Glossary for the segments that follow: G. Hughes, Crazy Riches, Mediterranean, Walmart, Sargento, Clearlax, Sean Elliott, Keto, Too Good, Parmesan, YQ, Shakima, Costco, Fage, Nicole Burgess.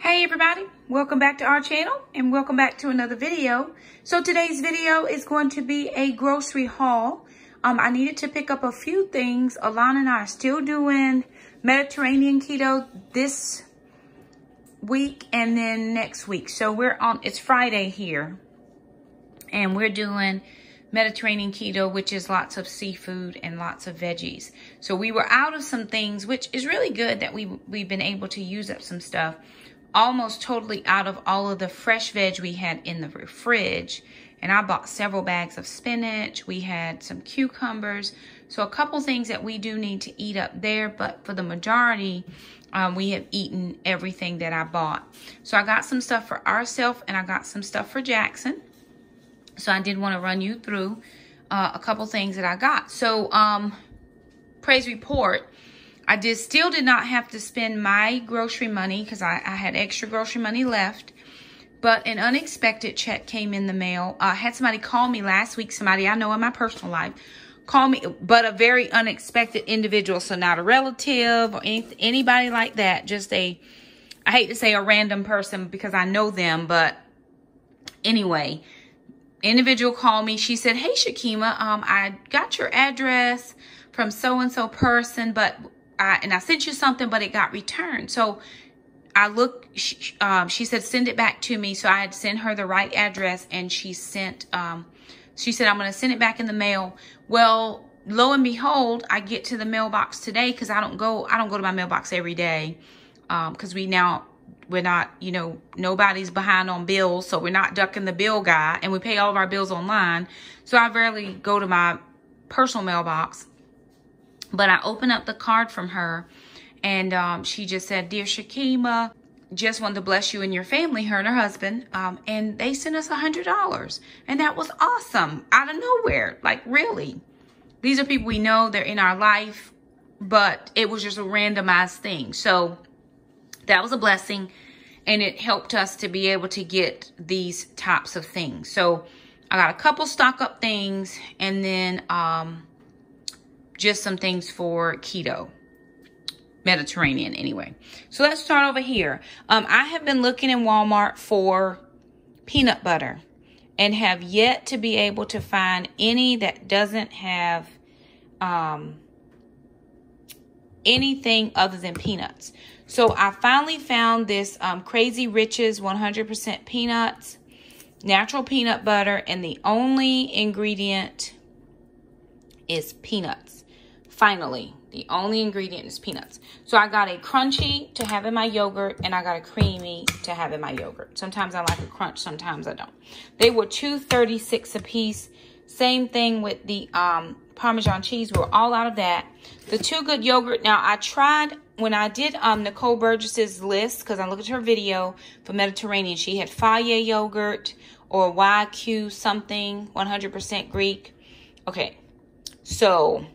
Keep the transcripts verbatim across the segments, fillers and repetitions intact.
Hey everybody, welcome back to our channel and welcome back to another video. So today's video is going to be a grocery haul. Um, I needed to pick up a few things. Alana and I are still doing Mediterranean keto this week and then next week. So we're on, it's Friday here and we're doing Mediterranean keto, which is lots of seafood and lots of veggies. So we were out of some things, which is really good that we, we've been able to use up some stuff. Almost totally out of all of the fresh veg we had in the fridge. And I bought several bags of spinach. We had some cucumbers. So a couple things that we do need to eat up there, but for the majority, um, we have eaten everything that I bought. So I got some stuff for ourselves and I got some stuff for Jackson. So I did want to run you through uh, a couple things that I got. So um, praise report, I did still did not have to spend my grocery money because I, I had extra grocery money left. But an unexpected check came in the mail. Uh, I had somebody call me last week, somebody I know in my personal life, call me, but a very unexpected individual. So not a relative or any, anybody like that. Just a, I hate to say a random person because I know them. But anyway, individual called me. She said, hey, Shakima, um, I got your address from so-and-so person, but I, and I sent you something, but it got returned. So I look, she, um, she said, send it back to me. So I had sent her the right address and she sent, um, she said, I'm going to send it back in the mail. Well, lo and behold, I get to the mailbox today. Cause I don't go, I don't go to my mailbox every day. Um, cause we now we're not, you know, nobody's behind on bills. So we're not ducking the bill guy and we pay all of our bills online. So I rarely go to my personal mailbox, but I open up the card from her. And um, she just said, dear Shakima, just wanted to bless you and your family, her and her husband. Um, and they sent us one hundred dollars. And that was awesome. Out of nowhere. Like, really. These are people we know. They're in our life. But it was just a randomized thing. So that was a blessing. And it helped us to be able to get these types of things. So I got a couple stock up things. And then um, just some things for keto. Mediterranean anyway. So let's start over here. Um, I have been looking in Walmart for peanut butter and have yet to be able to find any that doesn't have um, anything other than peanuts. So I finally found this um, Crazy Riches one hundred percent peanuts, natural peanut butter, and the only ingredient is peanuts. Finally. The only ingredient is peanuts. So I got a crunchy to have in my yogurt and I got a creamy to have in my yogurt. Sometimes I like a crunch, sometimes I don't. They were two thirty-six a piece. Same thing with the um, Parmesan cheese. We were all out of that. The Too Good yogurt. Now I tried, when I did um, Nicole Burgess's list, because I looked at her video for Mediterranean, she had Fage yogurt or Y Q something, one hundred percent Greek. Okay, so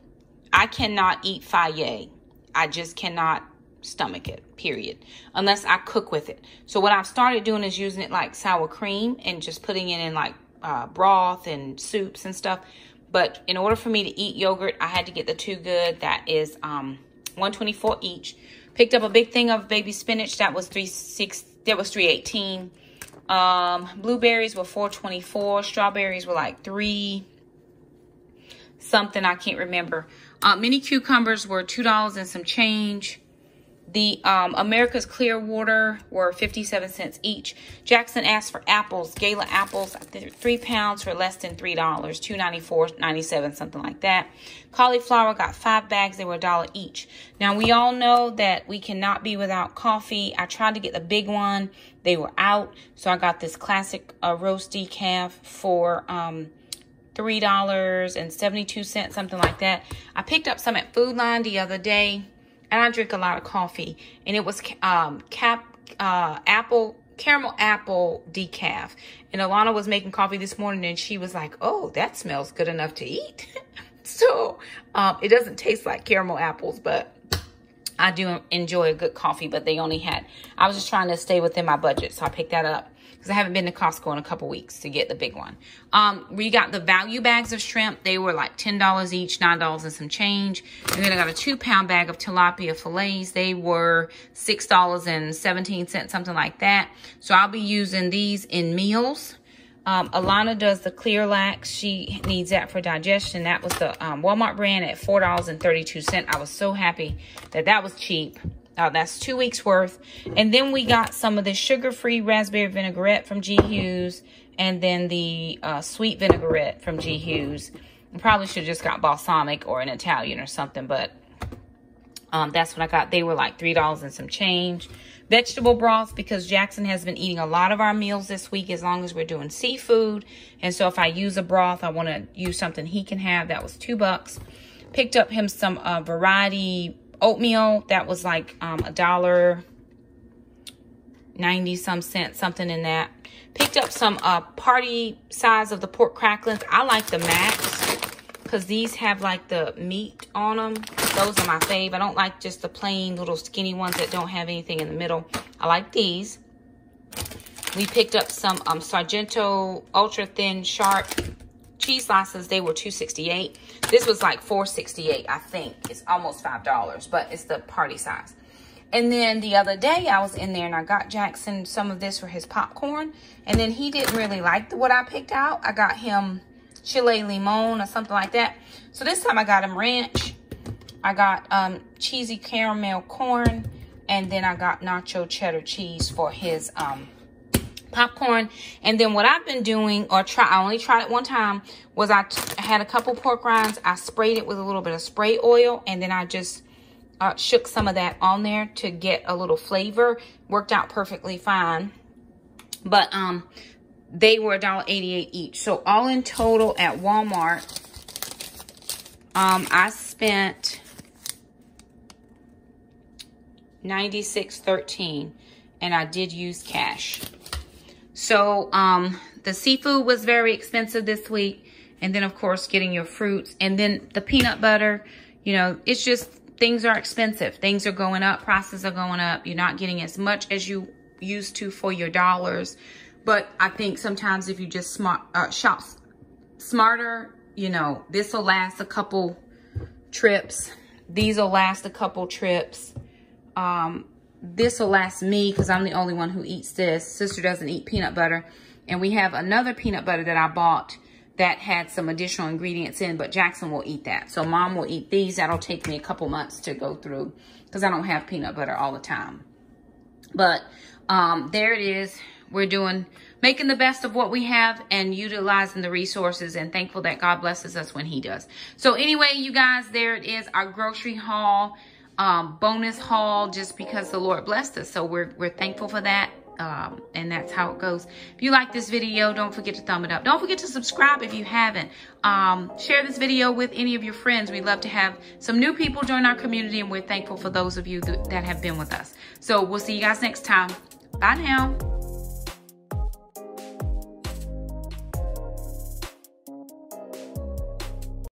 I cannot eat Fage. I just cannot stomach it, period. Unless I cook with it. So what I've started doing is using it like sour cream and just putting it in like uh, broth and soups and stuff. But in order for me to eat yogurt, I had to get the Too Good. That is um, one twenty-four each. Picked up a big thing of baby spinach. That was three six. That was three eighteen. Um, blueberries were four twenty-four. Strawberries were like three. Something I can't remember. Uh, mini cucumbers were two dollars and some change. The um, America's Clear Water were fifty-seven cents each. Jackson asked for apples, Gala apples, three pounds for less than three dollars, two ninety-four ninety-seven, something like that. Cauliflower got five bags, they were a dollar each. Now, we all know that we cannot be without coffee. I tried to get the big one, they were out. So I got this classic uh, roast decaf for Um, three dollars and seventy-two cents, something like that. I picked up some at Food Line the other day, and I drink a lot of coffee. And it was um, cap, uh, apple, caramel apple decaf. And Alana was making coffee this morning, and she was like, oh, that smells good enough to eat. So um, it doesn't taste like caramel apples, but I do enjoy a good coffee, but they only had, I was just trying to stay within my budget, so I picked that up. because I haven't been to Costco in a couple weeks to get the big one. Um, we got the value bags of shrimp. They were like ten dollars each, nine dollars and some change. And then I got a two pound bag of tilapia fillets. They were six dollars and seventeen cents, something like that. So I'll be using these in meals. Um, Alana does the Clearlax. She needs that for digestion. That was the um, Walmart brand at four dollars and thirty-two cents. I was so happy that that was cheap. Uh, that's two weeks worth. And then we got some of the sugar-free raspberry vinaigrette from G. Hughes. And then the uh, sweet vinaigrette from G. Hughes. I probably should have just got balsamic or an Italian or something. But um, that's what I got. They were like three dollars and some change. Vegetable broth, because Jackson has been eating a lot of our meals this week as long as we're doing seafood. And so if I use a broth, I want to use something he can have. That was two bucks. Picked up him some uh, variety oatmeal. That was like um, a dollar ninety some cents, something in that. Picked up some uh, party size of the pork cracklings. I like the Max because these have like the meat on them. Those are my fave. I don't like just the plain little skinny ones that don't have anything in the middle. I like these. We picked up some um, Sargento ultra thin sharp cheese slices. They were two sixty-eight. This was like four sixty-eight, I think. It's almost five dollars, but it's the party size. And then the other day I was in there and I got Jackson some of this for his popcorn. And then he didn't really like the, what I picked out. I got him chile limon or something like that. So this time I got him ranch. I got um, cheesy caramel corn. And then I got nacho cheddar cheese for his um, popcorn. And then what I've been doing, or try, I only tried it one time, was I, t I had a couple pork rinds. I sprayed it with a little bit of spray oil, and then I just uh, shook some of that on there to get a little flavor. Worked out perfectly fine. But um, they were a dollar eighty-eight each. So all in total at Walmart, um, I spent ninety-six thirteen, and I did use cash. So, um, the seafood was very expensive this week. And then, of course, getting your fruits. And then the peanut butter, you know, it's just things are expensive. Things are going up. Prices are going up. You're not getting as much as you used to for your dollars. But I think sometimes if you just smart, uh, shop smarter, you know, this will last a couple trips. These will last a couple trips. Um... This will last me because I'm the only one who eats this. Sister doesn't eat peanut butter. And we have another peanut butter that I bought that had some additional ingredients in, but Jackson will eat that. So Mom will eat these. That'll take me a couple months to go through because I don't have peanut butter all the time. But um, there it is. We're doing, making the best of what we have and utilizing the resources, and thankful that God blesses us when he does. So anyway, you guys, there it is. Our grocery haul. Um, bonus haul, just because the Lord blessed us, so we're, we're thankful for that, um, and that's how it goes. If you like this video, don't forget to thumb it up. Don't forget to subscribe if you haven't. Um, share this video with any of your friends. We'd love to have some new people join our community, and we're thankful for those of you th- that have been with us. So we'll see you guys next time. Bye now.